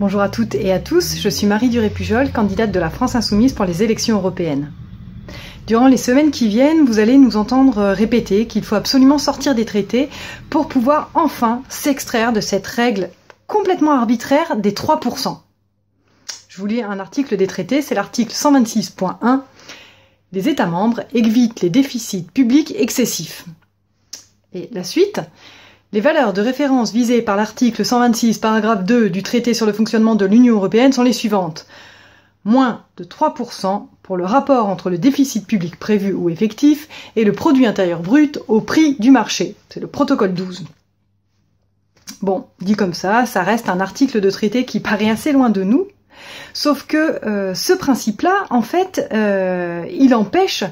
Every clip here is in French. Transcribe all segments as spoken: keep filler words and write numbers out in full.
Bonjour à toutes et à tous, je suis Marie Duret-Pujol, candidate de la France Insoumise pour les élections européennes. Durant les semaines qui viennent, vous allez nous entendre répéter qu'il faut absolument sortir des traités pour pouvoir enfin s'extraire de cette règle complètement arbitraire des trois pour cent. Je vous lis un article des traités, c'est l'article cent vingt-six point un. Les États membres évitent les déficits publics excessifs. Et la suite ? Les valeurs de référence visées par l'article cent vingt-six, paragraphe deux du traité sur le fonctionnement de l'Union européenne sont les suivantes. Moins de trois pour cent pour le rapport entre le déficit public prévu ou effectif et le produit intérieur brut au prix du marché. C'est le protocole douze. Bon, dit comme ça, ça reste un article de traité qui paraît assez loin de nous. Sauf que euh, ce principe-là, en fait, euh, il empêche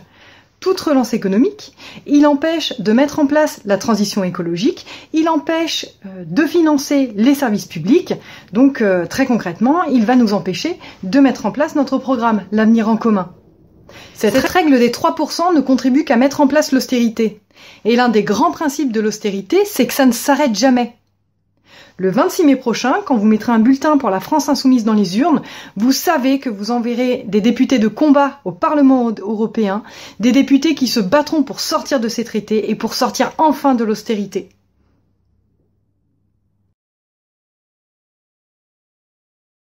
toute relance économique, il empêche de mettre en place la transition écologique, il empêche de financer les services publics, donc très concrètement, il va nous empêcher de mettre en place notre programme, l'avenir en commun. Cette règle des trois pour cent ne contribue qu'à mettre en place l'austérité. Et l'un des grands principes de l'austérité, c'est que ça ne s'arrête jamais. Le vingt-six mai prochain, quand vous mettrez un bulletin pour la France Insoumise dans les urnes, vous savez que vous enverrez des députés de combat au Parlement européen, des députés qui se battront pour sortir de ces traités et pour sortir enfin de l'austérité.